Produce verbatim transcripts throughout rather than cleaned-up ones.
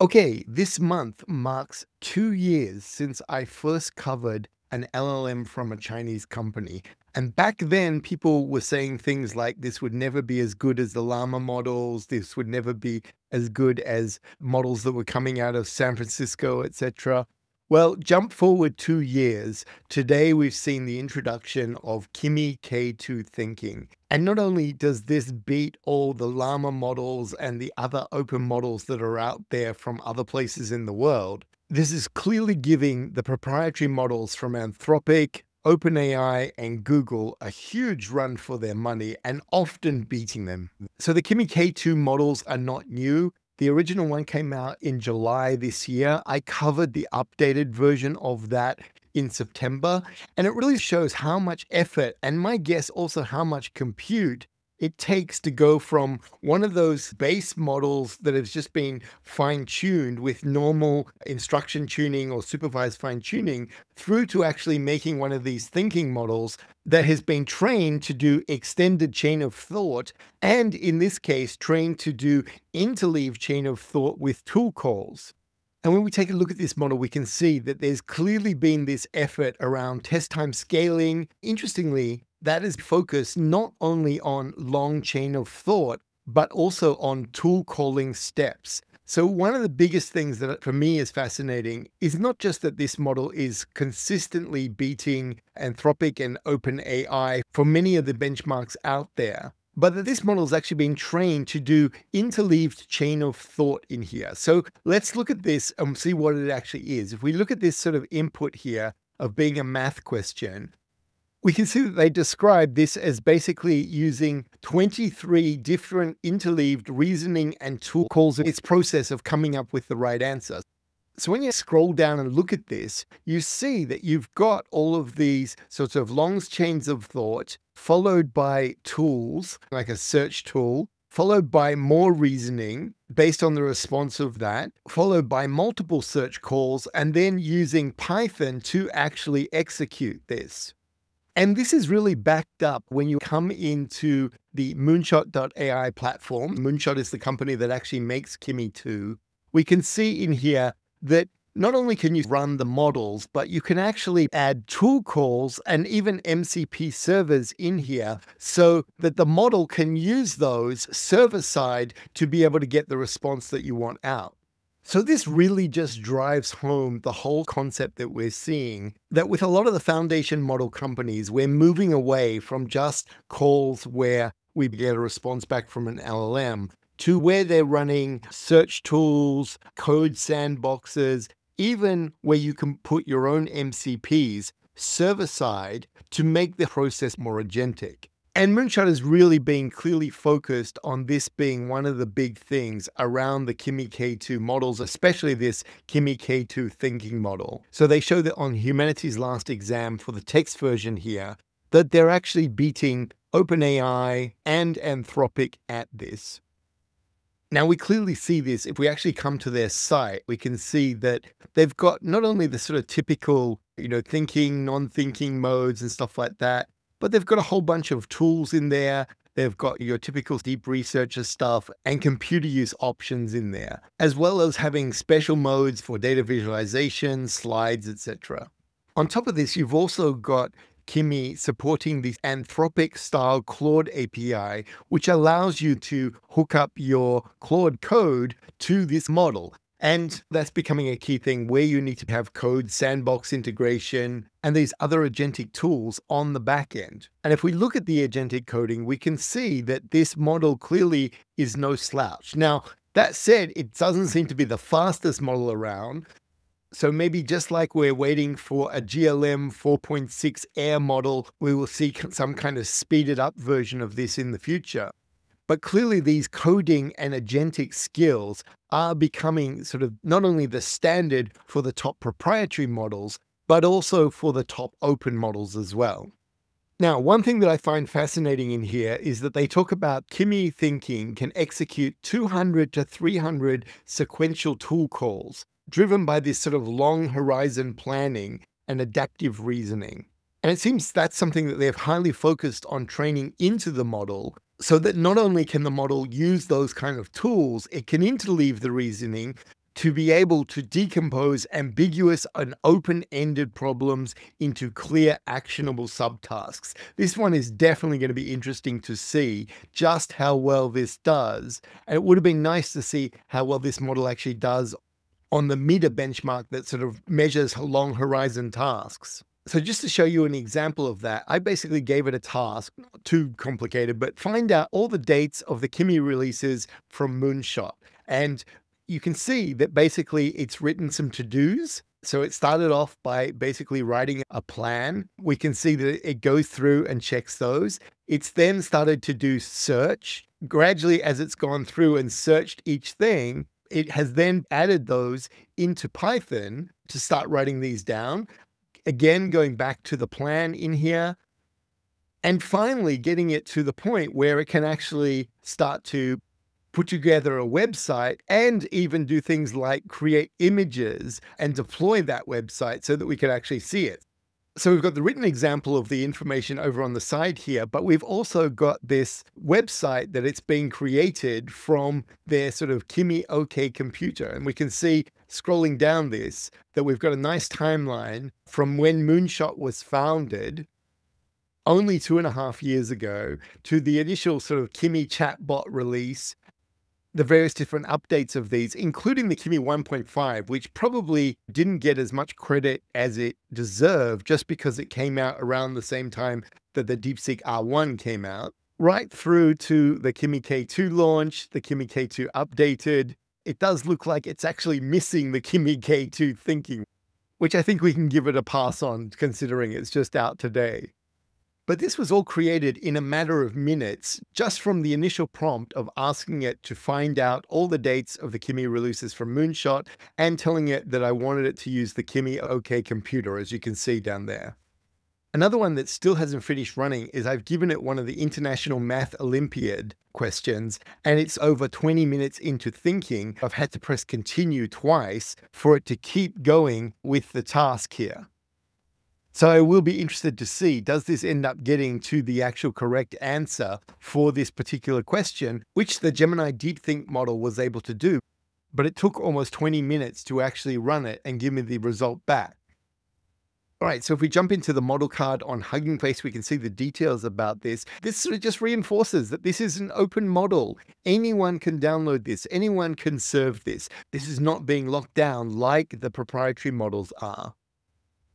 Okay, this month marks two years since I first covered an L L M from a Chinese company. And back then, people were saying things like, this would never be as good as the Llama models, this would never be as good as models that were coming out of San Francisco, et cetera. Well, jump forward two years. Today, we've seen the introduction of Kimi K two Thinking. And not only does this beat all the Llama models and the other open models that are out there from other places in the world, this is clearly giving the proprietary models from Anthropic, OpenAI and Google a huge run for their money and often beating them. So the Kimi K two models are not new. The original one came out in July this year. I covered the updated version of that in September, and it really shows how much effort and my guess also how much compute it takes to go from one of those base models that has just been fine-tuned with normal instruction tuning or supervised fine-tuning through to actually making one of these thinking models that has been trained to do extended chain of thought and, in this case, trained to do interleave chain of thought with tool calls. And when we take a look at this model, we can see that there's clearly been this effort around test time scaling. Interestingly, that is focused not only on long chain of thought, but also on tool calling steps. So one of the biggest things that for me is fascinating is not just that this model is consistently beating Anthropic and OpenAI for many of the benchmarks out there, but that this model is actually being trained to do interleaved chain of thought in here. So let's look at this and see what it actually is. If we look at this sort of input here of being a math question, we can see that they describe this as basically using twenty-three different interleaved reasoning and tool calls in its process of coming up with the right answer. So when you scroll down and look at this, you see that you've got all of these sorts of long chains of thought, followed by tools, like a search tool, followed by more reasoning based on the response of that, followed by multiple search calls, and then using Python to actually execute this. And this is really backed up when you come into the Moonshot dot A I platform. Moonshot is the company that actually makes Kimi two. We can see in here that not only can you run the models, but you can actually add tool calls and even M C P servers in here so that the model can use those server side to be able to get the response that you want out. So this really just drives home the whole concept that we're seeing, that with a lot of the foundation model companies, we're moving away from just calls where we get a response back from an L L M to where they're running search tools, code sandboxes, even where you can put your own M C Ps server-side to make the process more agentic. And Moonshot is really being clearly focused on this being one of the big things around the Kimi K two models, especially this Kimi K two thinking model. So they show that on Humanity's Last Exam for the text version here, that they're actually beating OpenAI and Anthropic at this. Now, we clearly see this. If we actually come to their site, we can see that they've got not only the sort of typical, you know, thinking, non-thinking modes and stuff like that, but they've got a whole bunch of tools in there. They've got your typical deep researcher stuff and computer use options in there, as well as having special modes for data visualization, slides, et cetera. On top of this, you've also got Kimi supporting the Anthropic-style Claude A P I, which allows you to hook up your Claude code to this model. And that's becoming a key thing where you need to have code sandbox integration and these other agentic tools on the back end. And if we look at the agentic coding, we can see that this model clearly is no slouch. Now, that said, it doesn't seem to be the fastest model around. So maybe just like we're waiting for a G L M four point six Air model, we will see some kind of speeded up version of this in the future. But clearly these coding and agentic skills are becoming sort of not only the standard for the top proprietary models, but also for the top open models as well. Now, one thing that I find fascinating in here is that they talk about Kimi Thinking can execute two hundred to three hundred sequential tool calls, driven by this sort of long horizon planning and adaptive reasoning. And it seems that's something that they've highly focused on training into the model, so that not only can the model use those kind of tools, it can interleave the reasoning, to be able to decompose ambiguous and open-ended problems into clear, actionable subtasks. This one is definitely going to be interesting to see just how well this does. And it would have been nice to see how well this model actually does on the M I D A benchmark that sort of measures long horizon tasks. So just to show you an example of that, I basically gave it a task, not too complicated, but find out all the dates of the Kimi releases from Moonshot. And you can see that basically it's written some to-dos. So it started off by basically writing a plan. We can see that it goes through and checks those. It's then started to do search. Gradually, as it's gone through and searched each thing, it has then added those into Python to start writing these down. Again, going back to the plan in here, and finally getting it to the point where it can actually start to put together a website and even do things like create images and deploy that website so that we can actually see it. So we've got the written example of the information over on the side here, but we've also got this website that it's being created from their sort of Kimi OK computer. And we can see scrolling down this, that we've got a nice timeline from when Moonshot was founded only two and a half years ago to the initial sort of Kimi chatbot release, the various different updates of these, including the Kimi one point five, which probably didn't get as much credit as it deserved just because it came out around the same time that the DeepSeek R one came out, right through to the Kimi K two launch, the Kimi K two updated. It does look like it's actually missing the Kimi K two thinking, which I think we can give it a pass on considering it's just out today. But this was all created in a matter of minutes, just from the initial prompt of asking it to find out all the dates of the Kimi releases from Moonshot and telling it that I wanted it to use the Kimi OK computer, as you can see down there. Another one that still hasn't finished running is I've given it one of the International Math Olympiad questions, and it's over twenty minutes into thinking. I've had to press continue twice for it to keep going with the task here. So I will be interested to see, does this end up getting to the actual correct answer for this particular question, which the Gemini Deep Think model was able to do, but it took almost twenty minutes to actually run it and give me the result back. All right, so if we jump into the model card on Hugging Face, we can see the details about this. This sort of just reinforces that this is an open model. Anyone can download this. Anyone can serve this. This is not being locked down like the proprietary models are.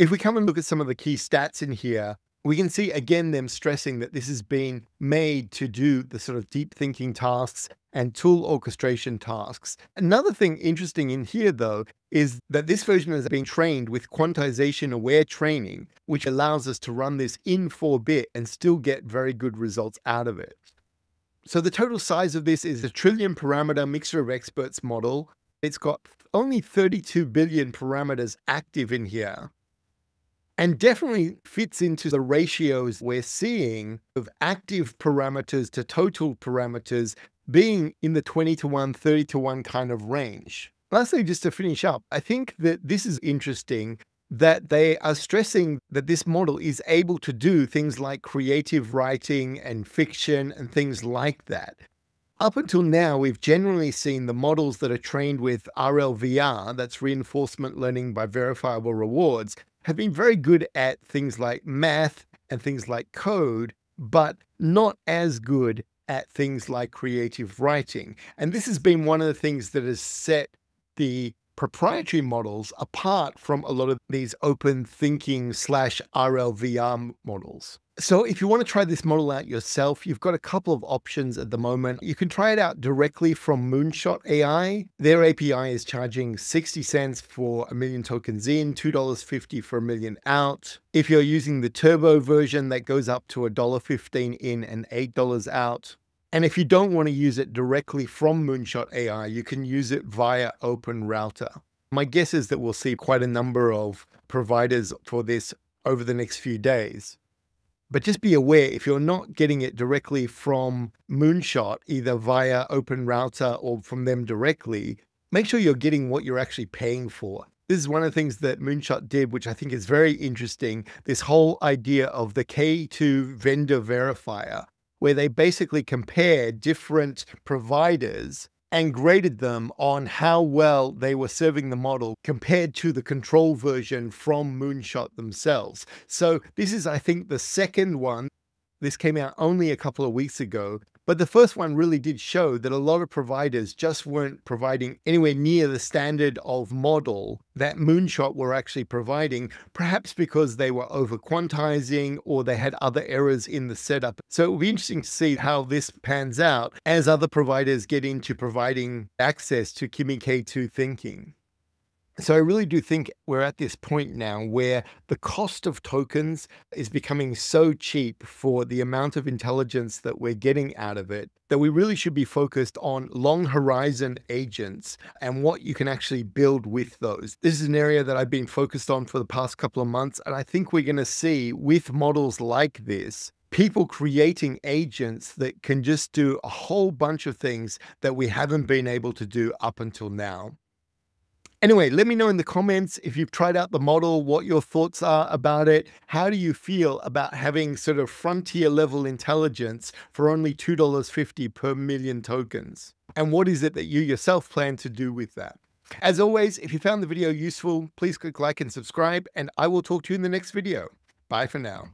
If we come and look at some of the key stats in here, we can see again them stressing that this has been made to do the sort of deep thinking tasks and tool orchestration tasks. Another thing interesting in here though, is that this version has been trained with quantization aware training, which allows us to run this in four bit and still get very good results out of it. So the total size of this is a trillion parameter mixture-of-experts model. It's got only thirty-two billion parameters active in here. And definitely fits into the ratios we're seeing of active parameters to total parameters being in the twenty to one, thirty to one kind of range. Lastly, just to finish up, I think that this is interesting that they are stressing that this model is able to do things like creative writing and fiction and things like that. Up until now, we've generally seen the models that are trained with R L V R, that's reinforcement learning by verifiable rewards, have been very good at things like math and things like code, but not as good at things like creative writing. And this has been one of the things that has set the proprietary models apart from a lot of these open thinking slash R L V R models. So if you want to try this model out yourself, you've got a couple of options at the moment. You can try it out directly from Moonshot dot A I. Their A P I is charging sixty cents for a million tokens in, two dollars fifty for a million out. If you're using the turbo version, that goes up to one dollar fifteen in and eight dollars out. And if you don't want to use it directly from Moonshot dot A I, you can use it via Open Router. My guess is that we'll see quite a number of providers for this over the next few days. But just be aware, if you're not getting it directly from Moonshot, either via Open Router or from them directly, make sure you're getting what you're actually paying for. This is one of the things that Moonshot did, which I think is very interesting, this whole idea of the K two vendor verifier, where they basically compare different providers and graded them on how well they were serving the model compared to the control version from Moonshot themselves. So this is, I think, the second one. This came out only a couple of weeks ago, but the first one really did show that a lot of providers just weren't providing anywhere near the standard of model that Moonshot were actually providing, perhaps because they were over-quantizing or they had other errors in the setup. So it will be interesting to see how this pans out as other providers get into providing access to Kimi K two Thinking. So I really do think we're at this point now where the cost of tokens is becoming so cheap for the amount of intelligence that we're getting out of it, that we really should be focused on long horizon agents and what you can actually build with those. This is an area that I've been focused on for the past couple of months, and I think we're going to see with models like this, people creating agents that can just do a whole bunch of things that we haven't been able to do up until now. Anyway, let me know in the comments if you've tried out the model, what your thoughts are about it. How do you feel about having sort of frontier level intelligence for only two dollars and fifty cents per million tokens? And what is it that you yourself plan to do with that? As always, if you found the video useful, please click like and subscribe, and I will talk to you in the next video. Bye for now.